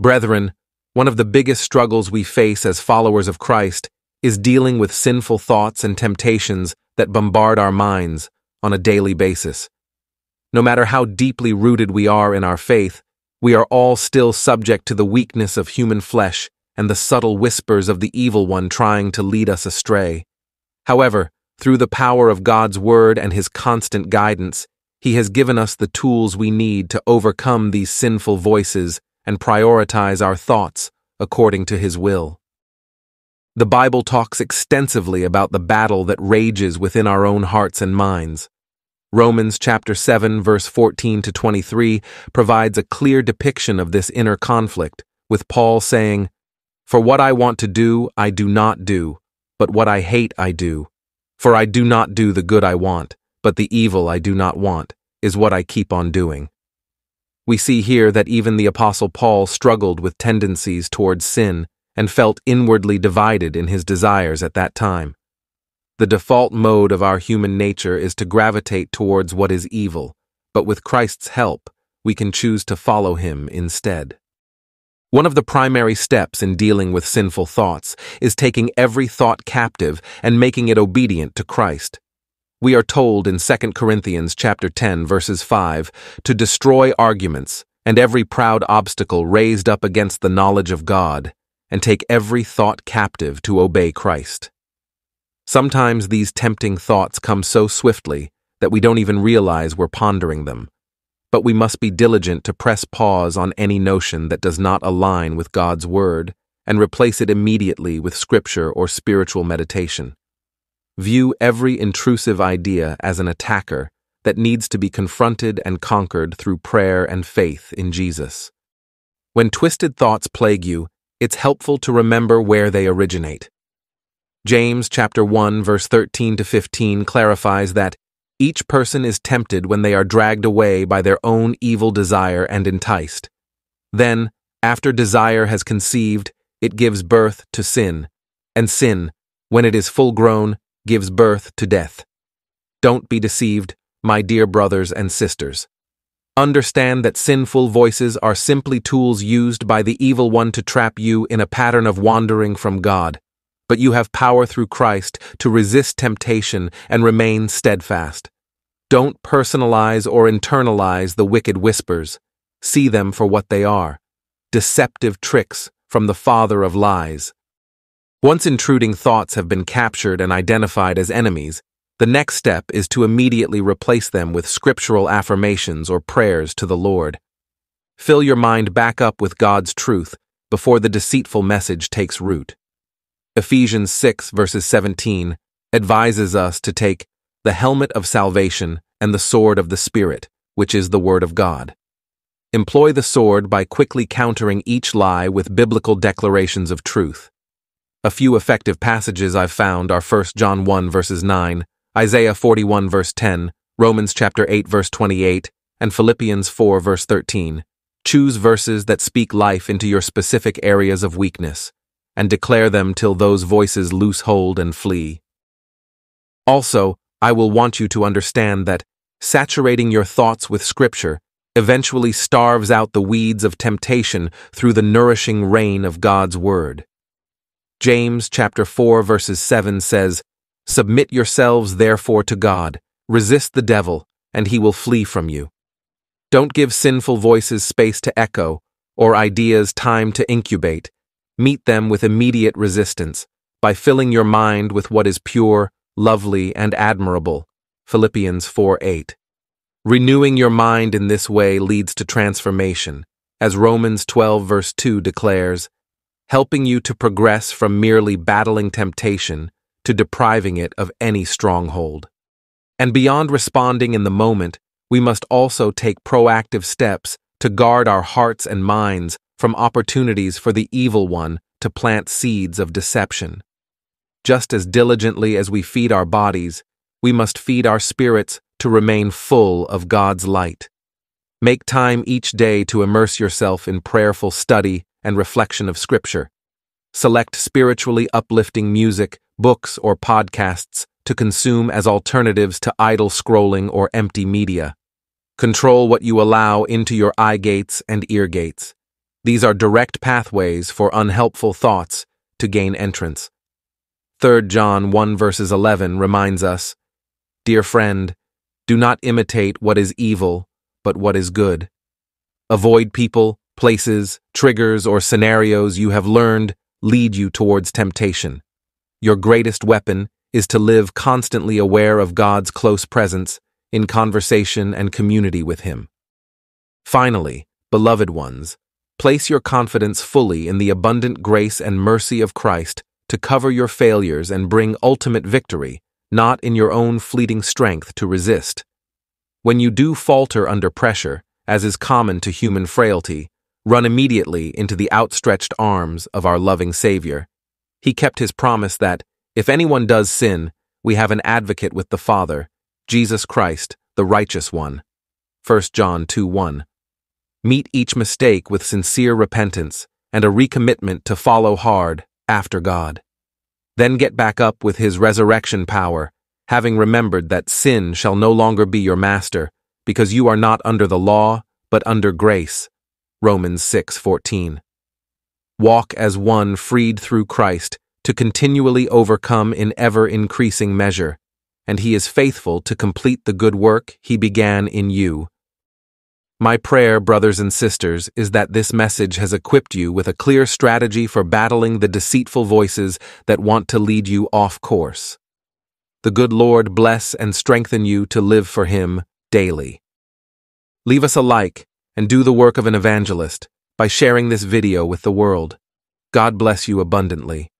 Brethren, one of the biggest struggles we face as followers of Christ is dealing with sinful thoughts and temptations that bombard our minds on a daily basis. No matter how deeply rooted we are in our faith, we are all still subject to the weakness of human flesh and the subtle whispers of the evil one trying to lead us astray. However, through the power of God's Word and His constant guidance, He has given us the tools we need to overcome these sinful voices and prioritize our thoughts according to His will. The Bible talks extensively about the battle that rages within our own hearts and minds. Romans chapter 7, verse 14 to 23 provides a clear depiction of this inner conflict, with Paul saying, "For what I want to do, I do not do, but what I hate I do. For I do not do the good I want, but the evil I do not want, is what I keep on doing." We see here that even the Apostle Paul struggled with tendencies towards sin and felt inwardly divided in his desires at that time. The default mode of our human nature is to gravitate towards what is evil, but with Christ's help, we can choose to follow Him instead. One of the primary steps in dealing with sinful thoughts is taking every thought captive and making it obedient to Christ. We are told in 2 Corinthians chapter 10, verses 5, to destroy arguments and every proud obstacle raised up against the knowledge of God, and take every thought captive to obey Christ. Sometimes these tempting thoughts come so swiftly that we don't even realize we're pondering them, but we must be diligent to press pause on any notion that does not align with God's Word and replace it immediately with Scripture or spiritual meditation. View every intrusive idea as an attacker that needs to be confronted and conquered through prayer and faith in Jesus. When twisted thoughts plague you, it's helpful to remember where they originate. James chapter 1, verse 13 to 15 clarifies that each person is tempted when they are dragged away by their own evil desire and enticed. Then, after desire has conceived, it gives birth to sin, and sin, when it is full grown, gives birth to death. Don't be deceived, my dear brothers and sisters. Understand that sinful voices are simply tools used by the evil one to trap you in a pattern of wandering from God, but you have power through Christ to resist temptation and remain steadfast. Don't personalize or internalize the wicked whispers. See them for what they are: deceptive tricks from the father of lies. Once intruding thoughts have been captured and identified as enemies, the next step is to immediately replace them with scriptural affirmations or prayers to the Lord. Fill your mind back up with God's truth before the deceitful message takes root. Ephesians 6, verses 17 advises us to take the helmet of salvation and the sword of the Spirit, which is the Word of God. Employ the sword by quickly countering each lie with biblical declarations of truth. A few effective passages I've found are 1 John 1, verses 9, Isaiah 41, verse 10, Romans chapter 8, verse 28, and Philippians 4, verse 13. Choose verses that speak life into your specific areas of weakness, and declare them till those voices loose hold and flee. Also, I will want you to understand that saturating your thoughts with Scripture eventually starves out the weeds of temptation through the nourishing rain of God's Word. James chapter 4, verses 7 says, "Submit yourselves therefore to God, resist the devil, and he will flee from you." Don't give sinful voices space to echo or ideas time to incubate. Meet them with immediate resistance by filling your mind with what is pure, lovely, and admirable. Philippians 4:8. Renewing your mind in this way leads to transformation, as Romans 12, verse 2 declares, helping you to progress from merely battling temptation to depriving it of any stronghold. And beyond responding in the moment, we must also take proactive steps to guard our hearts and minds from opportunities for the evil one to plant seeds of deception. Just as diligently as we feed our bodies, we must feed our spirits to remain full of God's light. Make time each day to immerse yourself in prayerful study and reflection of Scripture. Select spiritually uplifting music, books, or podcasts to consume as alternatives to idle scrolling or empty media. Control what you allow into your eye gates and ear gates. These are direct pathways for unhelpful thoughts to gain entrance. 3 John 1 verses 11 reminds us, "Dear friend, do not imitate what is evil, but what is good." Avoid people, places, triggers, or scenarios you have learned lead you towards temptation. Your greatest weapon is to live constantly aware of God's close presence in conversation and community with Him. Finally, beloved ones, place your confidence fully in the abundant grace and mercy of Christ to cover your failures and bring ultimate victory, not in your own fleeting strength to resist. When you do falter under pressure, as is common to human frailty, run immediately into the outstretched arms of our loving Savior. He kept His promise that, if anyone does sin, we have an advocate with the Father, Jesus Christ, the righteous one. 1 John 2:1. Meet each mistake with sincere repentance and a recommitment to follow hard after God. Then get back up with His resurrection power, having remembered that sin shall no longer be your master, because you are not under the law, but under grace. Romans 6:14. Walk as one freed through Christ to continually overcome in ever-increasing measure, and He is faithful to complete the good work He began in you. My prayer, brothers and sisters, is that this message has equipped you with a clear strategy for battling the deceitful voices that want to lead you off course. The good Lord bless and strengthen you to live for Him daily. Leave us a like and do the work of an evangelist by sharing this video with the world. God bless you abundantly.